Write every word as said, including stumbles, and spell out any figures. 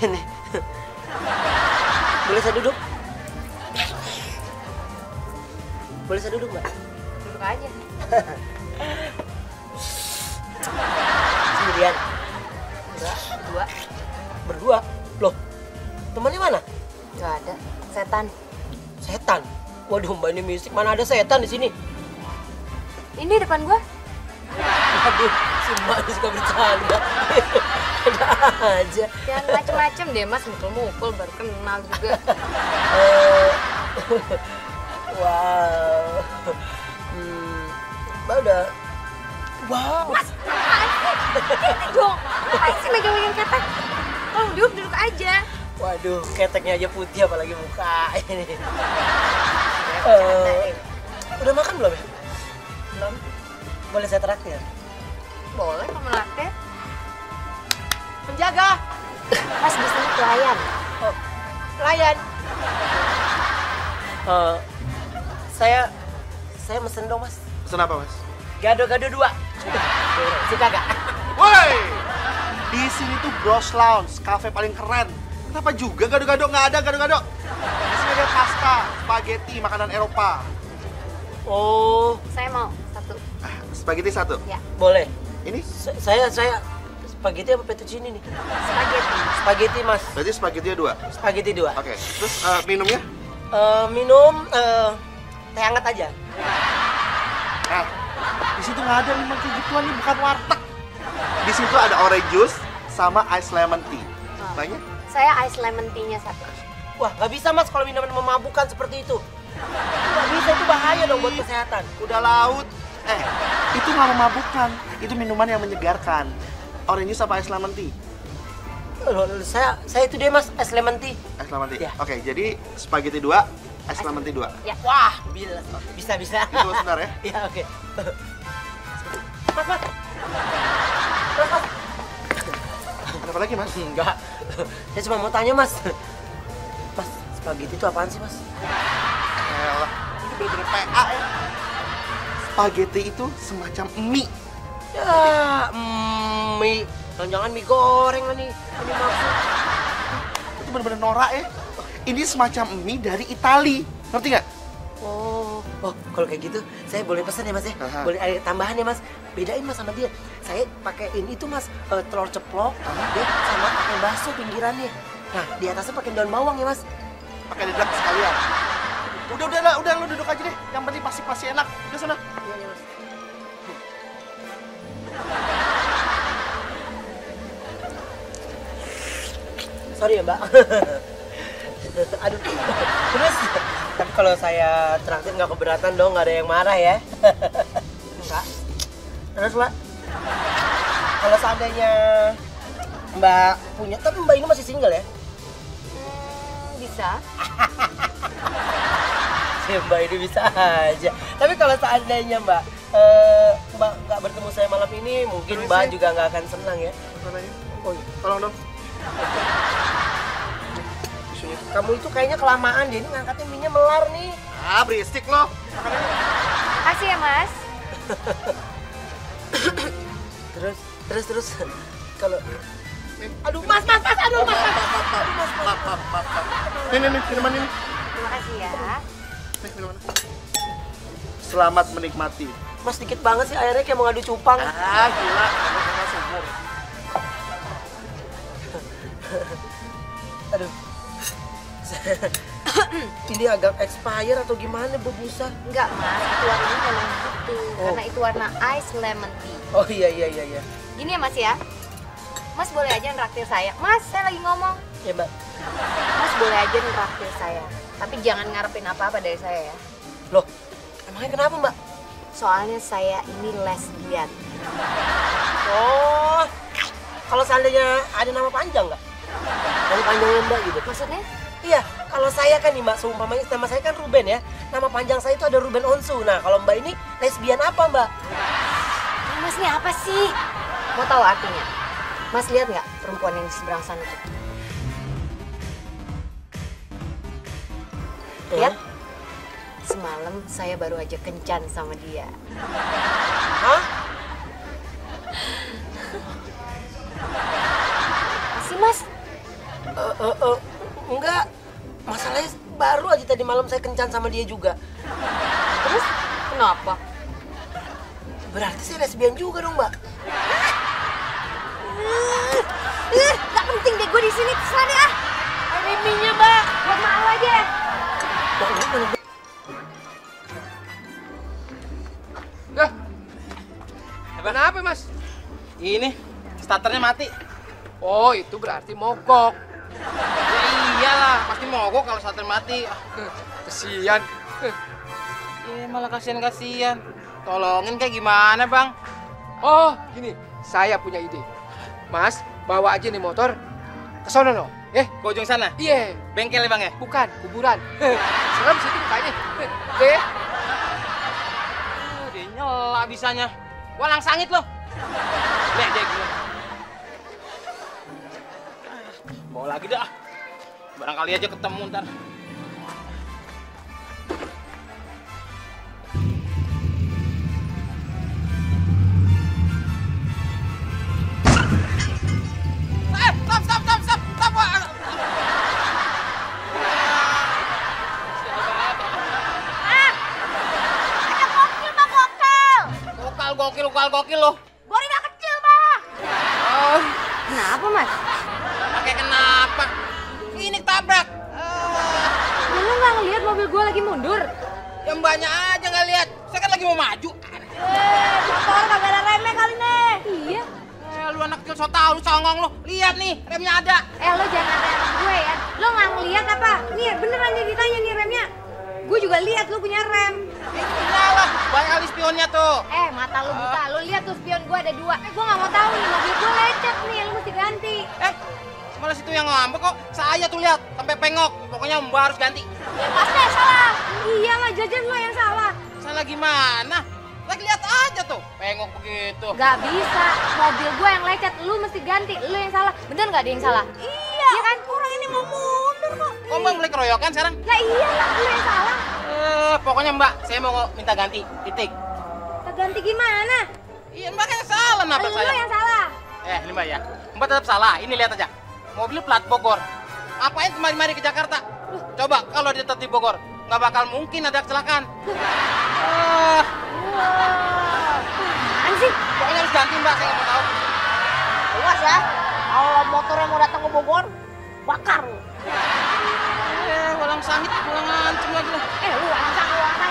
sini. Boleh saya duduk? Boleh saya duduk, Mbak? Duduk aja. Sendirian? Enggak, berdua. Berdua? Loh, temannya mana? Enggak ada, setan. Setan? Waduh, Mbak, ini mistik, mana ada setan di sini? Ini depan gua. Waduh, si Mbak ini suka bercanda. Ada aja. Jangan macem-macem deh, Mas. Mukul-mukul, baru kenal juga. Wow. Hmm, Mbak udah... Wow. Mas, ini dong. Ngapain sih megang-megang ketek? Kalau duduk, duduk aja. Waduh, keteknya aja putih, apalagi muka ini. Uh, udah makan belum ya? Belum. Boleh saya traktir? Boleh, kamu latte. Penjaga! Mas, di sini pelayan. Oh, pelayan. Uh, saya... Saya mesen dong, Mas. Mesen apa, Mas? Gado-gado dua. Suka gak? Woi! Di sini tuh Bros Lounge, kafe paling keren. Kenapa juga gado-gado nggak ada gado-gado? Di sini ada pasta, spaghetti, makanan Eropa. Oh... Saya mau satu. Spaghetti satu? Ya. Boleh. Ini? Sa saya, saya... Spaghetti apa fettuccine nih? Spaghetti. Spaghetti, Mas. Berarti spagettinya dua? Spaghetti dua. Oke. Okay. Terus uh, minumnya? Uh, minum... Uh, teh hangat aja. Nah, di situ nggak ada lima kegituan, ini bukan warteg. Di situ ada orange juice sama ice lemon tea. Oh. Banyak? Saya ice lemon tea-nya satu. Wah, nggak bisa, Mas, kalau minuman memabukkan seperti itu. Nggak bisa, itu bahaya dong buat kesehatan. Udah laut. Eh, itu nggak memabukkan, itu minuman yang menyegarkan. Orange juice apa es lemon tea? Loh, saya, saya itu deh, Mas, es lemon tea. Es lemon tea? Ya. Oke, jadi spaghetti dua, es lemon tea dua. Ya. Wah, bisa-bisa. Itu sebentar ya? Iya, oke. Mas, mas. Mas, mas. Kenapa lagi, Mas? Enggak. Saya cuma mau tanya, Mas. Mas, spaghetti itu apaan sih, Mas? Yalah, itu bener-bener P A ya. Spaghetti itu semacam mie. Ya, mm, mie. Jangan-jangan mie goreng lah nih. Ini maksud. Itu bener-bener norak ya. Ini semacam mie dari Itali. Ngerti nggak? Oh, oh kalau kayak gitu saya boleh pesan ya, Mas ya? Aha. Boleh ada tambahan ya, Mas? Bedain, Mas, sama dia. Saya pakein itu, Mas, uh, telur ceplok, dia sama pakai bakso pinggirannya. Nah, di atasnya pakai daun bawang ya, Mas? Pakai dedak sekalian. Udah, udah, udah, udah, lu duduk aja deh. Yang penting pasti-pasti enak. Udah sana. Iya, iya, Mas. Sorry ya, Mbak. Aduh. Terus, tapi kalau saya traktir nggak keberatan dong, nggak ada yang marah ya? Enggak. Terus, Mbak, kalau seandainya Mbak punya, tapi Mbak ini masih single ya? Hmm, bisa. Mbak ini bisa aja. Tapi kalau seandainya Mbak uh, Mbak nggak bertemu saya malam ini, mungkin Terus Mbak ya? juga nggak akan senang ya. Oh iya, tolong dong. Kamu itu kayaknya kelamaan deh, ini ngangkatnya minyak melar nih. Ah, berisik loh. Makasih ya, Mas. Terus, terus, terus. Kalau aduh, Mas, Mas, Mas, aduh, Mas. Nih, nih, nih, minuman ini. Terima kasih ya. Nih, minuman. Selamat menikmati. Mas, dikit banget sih airnya, kayak mau ngadu cupang. Ah, gila. Aduh. Ini agak expire atau gimana, berbusa? Enggak, Mas, itu warnanya kalau gitu. Oh. Karena itu warna ice lemon tea. Oh iya, iya, iya, iya. Gini ya, Mas ya. Mas boleh aja ngeraktir saya. Mas, saya lagi ngomong. Iya, Mbak. Mas boleh aja ngeraktir saya. Tapi jangan ngarepin apa-apa dari saya ya. Loh, emangnya kenapa, Mbak? Soalnya saya ini lesbian. Oh, kalau seandainya ada nama panjang nggak? Nama panjangnya Mbak gitu. Maksudnya? Iya, kalau saya kan nih, Mbak, seumpamanya nama saya kan Ruben ya. Nama panjang saya itu ada Ruben Onsu. Nah, kalau Mbak ini lesbian apa, Mbak? Nah, Mas, ini apa sih? Mau tahu artinya? Mas, lihat nggak perempuan yang di seberang sana itu? Lihat? Hmm? Semalam saya baru aja kencan sama dia. Hah? Masih, Mas? Uh, uh, uh, enggak, masalahnya baru aja tadi malam saya kencan sama dia juga. Terus kenapa? Berarti saya lesbian juga dong, Mbak. Ih, gak penting deh gue di sini, terserah deh ah. Ada mie-nya, Mbak, buat malu aja. Dah, kenapa Mas? Ini starternya mati. Oh, itu berarti mogok. Ya iyalah, pasti mogok kalau starter mati. Kesian. Iya, malah kasihan-kasihan. Tolongin kayak gimana, Bang? Oh, gini, saya punya ide. Mas, bawa aja nih motor ke sono no. Eh, ke ujung sana? Iya. Bengkel ya, Bang ya? Bukan, kuburan. Serem sih mukanya. Oke. Dia nyela bisanya. Walang sangit loh. Lihat dia gini. Bawa lagi dah. Barangkali aja ketemu ntar. Gokil loh. Gorila kecil, Pak. Oh. Kenapa, Mas? Pakai kenapa? Ini ketabrak. Uh. Lu nggak ngeliat mobil gua lagi mundur? Yang banyak aja nggak lihat. Saya kan lagi mau maju. Eh, motor kagak ada remnya kali nih. Iya. Eh, lu anak kecil so tau, lu songong lu. Lihat nih, remnya ada. Eh, lu jangan rem gue ya. Lu nggak ngeliat apa? Nih, beneran jadi ditanya nih remnya. Gue juga lihat lu punya rem. Eh, iyalah, banyak kali spionnya tuh. Eh, mata lu buta. Lu lihat tuh spion gue ada dua. Eh, gue nggak mau tahu nih, mobil gue lecet nih. Lu mesti ganti. Eh, malah situ yang ngambek kok. Saya tuh lihat sampai pengok. Pokoknya Mbak harus ganti. Ya pasti ya, salah. Iya lah, jajan lu yang salah. Salah gimana? Lagi lihat aja tuh, pengok begitu. Gak bisa. Mobil gue yang lecet. Lu mesti ganti. Lu yang salah. Bener nggak ada yang salah? Iya. Iya kan? Orang ini mau mundur kok. Kok Mbak mulai keroyokan sekarang? Ya iyalah, lu yang salah. Eh, pokoknya Mbak, saya mau minta ganti, titik. Minta ganti gimana? Iya, Mbak yang salah nabrak saya. Lu yang salah. Eh, ini Mbak ya. Mbak tetap salah, ini lihat aja. Mobilnya plat Bogor. Apain kemari-mari ke Jakarta? Loh. Coba kalau dia tetap di Bogor, nggak bakal mungkin ada kecelakaan. uh. Wow. Sih? Pokoknya harus ganti Mbak, saya nggak mau tahu. Luas ya, kalau motornya mau datang ke Bogor, bakar. Eh, walang sangit, walang ngancem lagi lah. Eh, lu walang sangit, walang sangit.